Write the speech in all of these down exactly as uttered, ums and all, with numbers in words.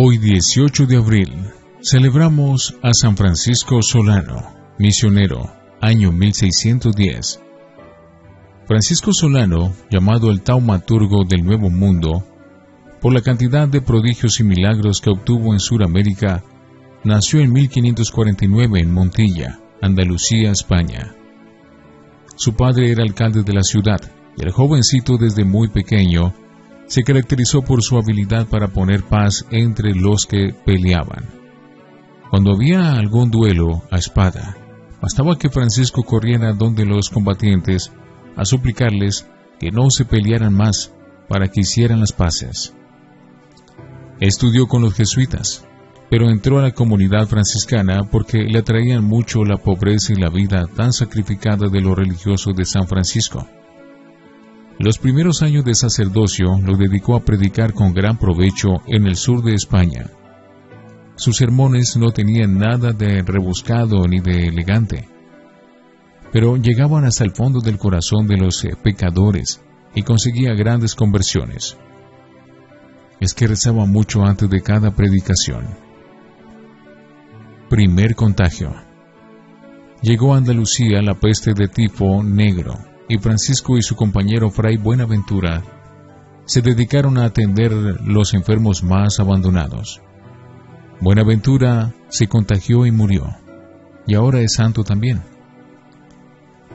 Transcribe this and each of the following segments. Hoy, dieciocho de abril, celebramos a San Francisco Solano, misionero, año mil seiscientos diez. Francisco Solano, llamado el taumaturgo del Nuevo Mundo, por la cantidad de prodigios y milagros que obtuvo en Sudamérica, nació en mil quinientos cuarenta y nueve en Montilla, Andalucía, España. Su padre era alcalde de la ciudad, y el jovencito desde muy pequeño se caracterizó por su habilidad para poner paz entre los que peleaban. Cuando había algún duelo a espada, bastaba que Francisco corriera donde los combatientes a suplicarles que no se pelearan más para que hicieran las paces. Estudió con los jesuitas, pero entró a la comunidad franciscana porque le atraían mucho la pobreza y la vida tan sacrificada de los religiosos de San Francisco. Los primeros años de sacerdocio lo dedicó a predicar con gran provecho en el sur de España. Sus sermones no tenían nada de rebuscado ni de elegante, pero llegaban hasta el fondo del corazón de los pecadores y conseguía grandes conversiones. Es que rezaba mucho antes de cada predicación. Primer contagio. Llegó a Andalucía la peste de tifo negro, y Francisco y su compañero Fray Buenaventura se dedicaron a atender los enfermos más abandonados. Buenaventura se contagió y murió, y ahora es santo también.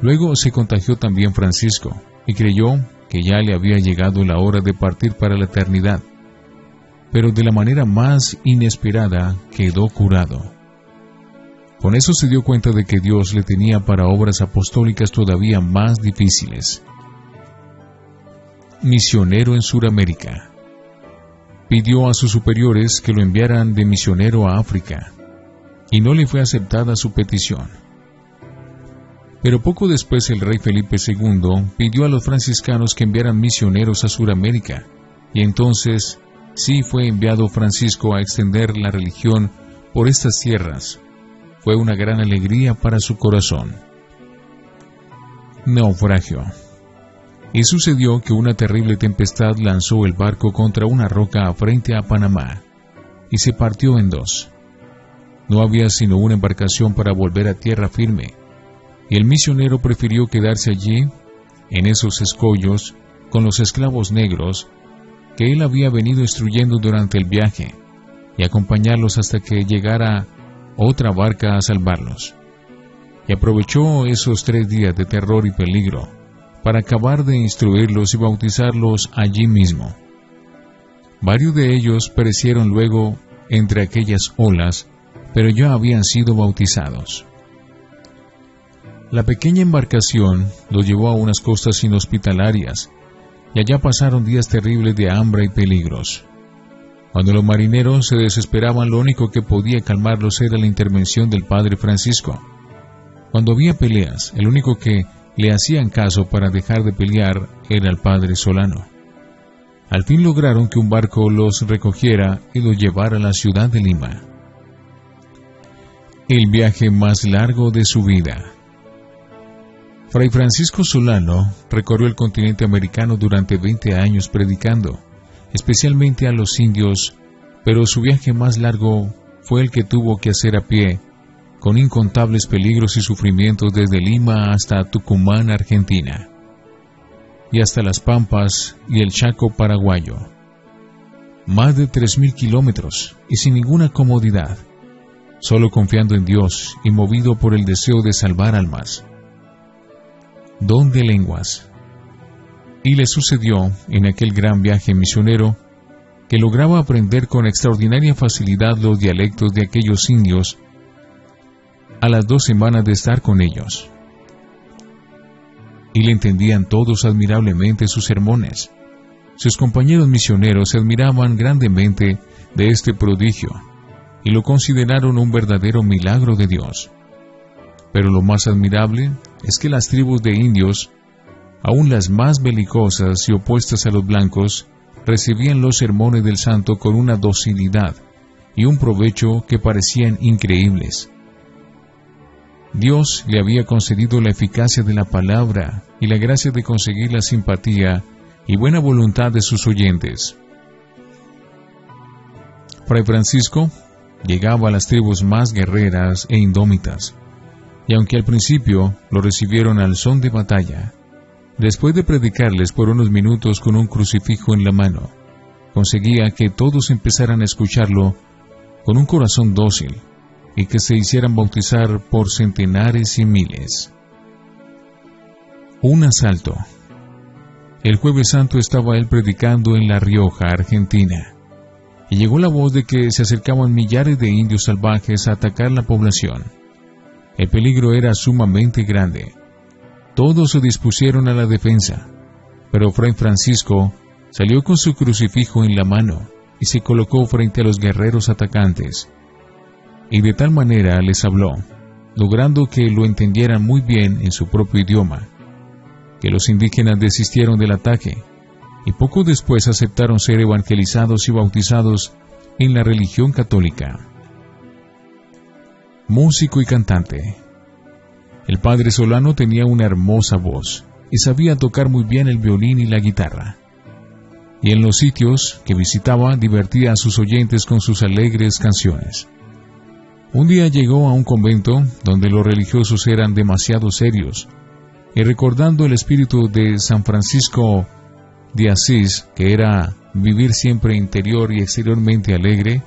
Luego se contagió también Francisco, y creyó que ya le había llegado la hora de partir para la eternidad, pero de la manera más inesperada quedó curado. Con eso se dio cuenta de que Dios le tenía para obras apostólicas todavía más difíciles. Misionero en Sudamérica. Pidió a sus superiores que lo enviaran de misionero a África, y no le fue aceptada su petición. Pero poco después el rey Felipe segundo pidió a los franciscanos que enviaran misioneros a Sudamérica, y entonces sí fue enviado Francisco a extender la religión por estas tierras. Fue una gran alegría para su corazón. Naufragio. Y sucedió que una terrible tempestad lanzó el barco contra una roca frente a Panamá, y se partió en dos. No había sino una embarcación para volver a tierra firme, y el misionero prefirió quedarse allí, en esos escollos, con los esclavos negros, que él había venido instruyendo durante el viaje, y acompañarlos hasta que llegara otra barca a salvarlos. Y aprovechó esos tres días de terror y peligro para acabar de instruirlos y bautizarlos allí mismo. Varios de ellos perecieron luego entre aquellas olas, pero ya habían sido bautizados. La pequeña embarcación los llevó a unas costas inhospitalarias, y allá pasaron días terribles de hambre y peligros. Cuando los marineros se desesperaban, lo único que podía calmarlos era la intervención del padre Francisco. Cuando había peleas, el único que le hacían caso para dejar de pelear era el padre Solano. Al fin lograron que un barco los recogiera y los llevara a la ciudad de Lima. El viaje más largo de su vida. Fray Francisco Solano recorrió el continente americano durante veinte años predicando, especialmente a los indios, pero su viaje más largo fue el que tuvo que hacer a pie, con incontables peligros y sufrimientos desde Lima hasta Tucumán, Argentina, y hasta las Pampas y el Chaco paraguayo. Más de tres mil kilómetros, y sin ninguna comodidad, solo confiando en Dios y movido por el deseo de salvar almas. Don de lenguas. Y le sucedió, en aquel gran viaje misionero, que lograba aprender con extraordinaria facilidad los dialectos de aquellos indios a las dos semanas de estar con ellos. Y le entendían todos admirablemente sus sermones. Sus compañeros misioneros se admiraban grandemente de este prodigio, y lo consideraron un verdadero milagro de Dios. Pero lo más admirable es que las tribus de indios, aún las más belicosas y opuestas a los blancos, recibían los sermones del santo con una docilidad y un provecho que parecían increíbles. Dios le había concedido la eficacia de la palabra y la gracia de conseguir la simpatía y buena voluntad de sus oyentes. Fray Francisco llegaba a las tribus más guerreras e indómitas, y aunque al principio lo recibieron al son de batalla, después de predicarles por unos minutos con un crucifijo en la mano, conseguía que todos empezaran a escucharlo con un corazón dócil y que se hicieran bautizar por centenares y miles. Un asalto. El Jueves Santo estaba él predicando en La Rioja, Argentina, y llegó la voz de que se acercaban millares de indios salvajes a atacar la población. El peligro era sumamente grande. Todos se dispusieron a la defensa, pero Fray Francisco salió con su crucifijo en la mano y se colocó frente a los guerreros atacantes, y de tal manera les habló, logrando que lo entendieran muy bien en su propio idioma, que los indígenas desistieron del ataque y poco después aceptaron ser evangelizados y bautizados en la religión católica. Músico y cantante. El padre Solano tenía una hermosa voz y sabía tocar muy bien el violín y la guitarra, y en los sitios que visitaba divertía a sus oyentes con sus alegres canciones. Un día llegó a un convento donde los religiosos eran demasiado serios, y recordando el espíritu de San Francisco de Asís, que era vivir siempre interior y exteriormente alegre,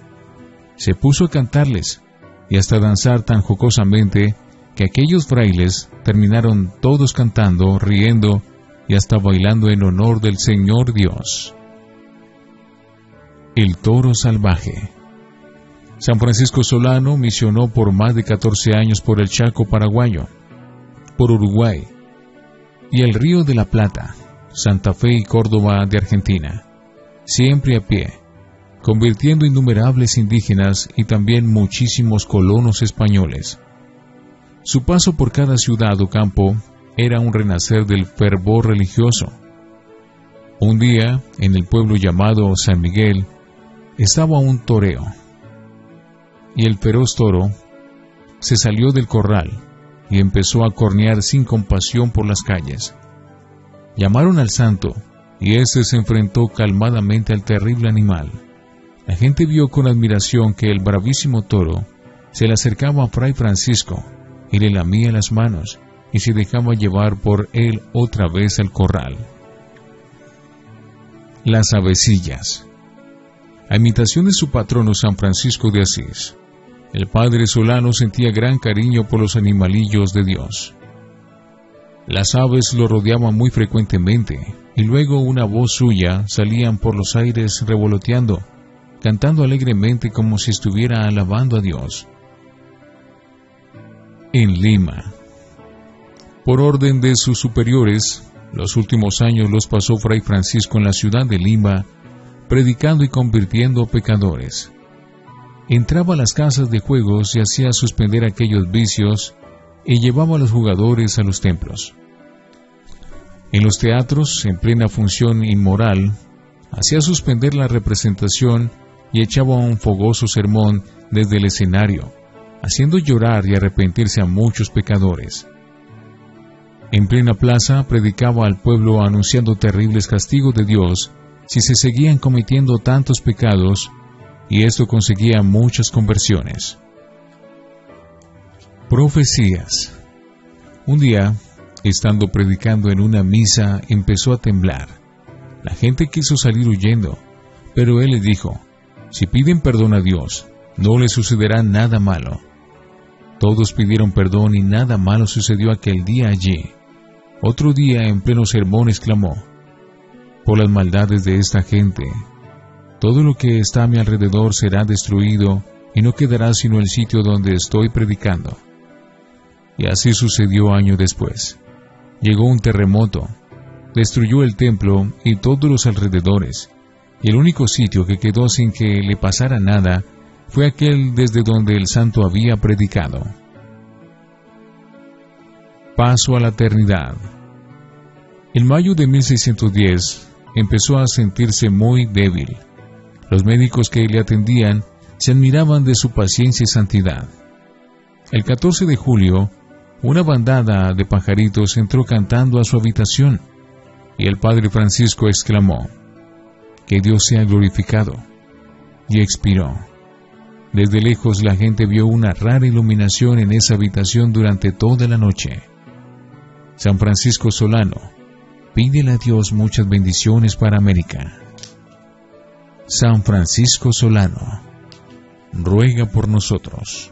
se puso a cantarles y hasta danzar tan jocosamente que aquellos frailes terminaron todos cantando, riendo y hasta bailando en honor del Señor Dios. El toro salvaje. San Francisco Solano misionó por más de catorce años por el Chaco paraguayo, por Uruguay y el Río de la Plata, Santa Fe y Córdoba de Argentina, siempre a pie, convirtiendo innumerables indígenas y también muchísimos colonos españoles. Su paso por cada ciudad o campo era un renacer del fervor religioso. Un día, en el pueblo llamado San Miguel, estaba un toreo, y el feroz toro se salió del corral y empezó a cornear sin compasión por las calles. Llamaron al santo, y éste se enfrentó calmadamente al terrible animal. La gente vio con admiración que el bravísimo toro se le acercaba a Fray Francisco, y le lamía las manos, y se dejaba llevar por él otra vez al corral. Las avecillas. A imitación de su patrono San Francisco de Asís, el padre Solano sentía gran cariño por los animalillos de Dios. Las aves lo rodeaban muy frecuentemente, y luego una voz suya salían por los aires revoloteando, cantando alegremente como si estuviera alabando a Dios. En Lima. Por orden de sus superiores, los últimos años los pasó Fray Francisco en la ciudad de Lima, predicando y convirtiendo a pecadores. Entraba a las casas de juegos y hacía suspender aquellos vicios y llevaba a los jugadores a los templos. En los teatros, en plena función inmoral, hacía suspender la representación y echaba un fogoso sermón desde el escenario, haciendo llorar y arrepentirse a muchos pecadores. En plena plaza predicaba al pueblo anunciando terribles castigos de Dios si se seguían cometiendo tantos pecados, y esto conseguía muchas conversiones. Profecías. Un día, estando predicando en una misa, empezó a temblar. La gente quiso salir huyendo, pero él les dijo: si piden perdón a Dios, no les sucederá nada malo. Todos pidieron perdón y nada malo sucedió aquel día allí. Otro día, en pleno sermón, exclamó: por las maldades de esta gente, todo lo que está a mi alrededor será destruido y no quedará sino el sitio donde estoy predicando. Y así sucedió años después. Llegó un terremoto, destruyó el templo y todos los alrededores, y el único sitio que quedó sin que le pasara nada fue aquel desde donde el santo había predicado. Paso a la eternidad. En mayo de mil seiscientos diez empezó a sentirse muy débil. Los médicos que le atendían se admiraban de su paciencia y santidad. El catorce de julio, una bandada de pajaritos entró cantando a su habitación, y el padre Francisco exclamó: que Dios sea glorificado, y expiró. Desde lejos la gente vio una rara iluminación en esa habitación durante toda la noche. San Francisco Solano, pídele a Dios muchas bendiciones para América. San Francisco Solano, ruega por nosotros.